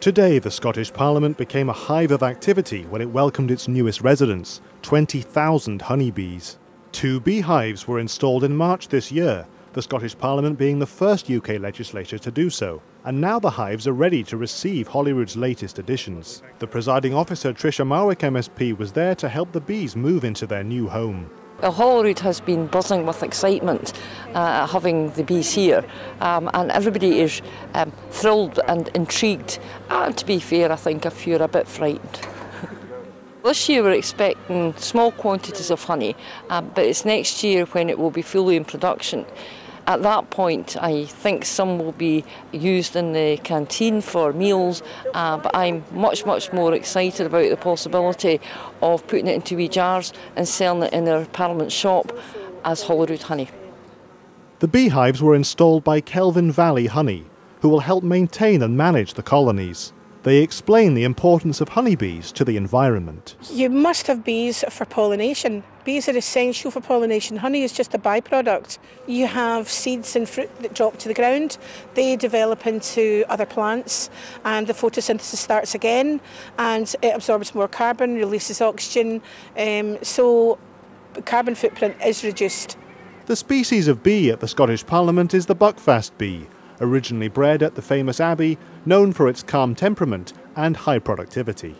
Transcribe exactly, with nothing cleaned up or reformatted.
Today, the Scottish Parliament became a hive of activity when it welcomed its newest residents, twenty thousand honeybees. Two beehives were installed in March this year, the Scottish Parliament being the first U K legislature to do so. And now the hives are ready to receive Holyrood's latest additions. The presiding officer, Tricia Marwick, M S P, was there to help the bees move into their new home. Holyrood has been buzzing with excitement uh, having the bees here, um, and everybody is um, thrilled and intrigued, and to be fair, I think a few are a bit frightened. This year we're expecting small quantities of honey, uh, but it's next year when it will be fully in production. At that point, I think some will be used in the canteen for meals, uh, but I'm much, much more excited about the possibility of putting it into wee jars and selling it in our Parliament shop as Holyrood honey. The beehives were installed by Kelvin Valley Honey, who will help maintain and manage the colonies. They explain the importance of honeybees to the environment. You must have bees for pollination. Bees are essential for pollination. Honey is just a byproduct. You have seeds and fruit that drop to the ground. They develop into other plants and the photosynthesis starts again, and it absorbs more carbon, releases oxygen, um, so the carbon footprint is reduced. The species of bee at the Scottish Parliament is the Buckfast bee, originally bred at the famous Abbey, known for its calm temperament and high productivity.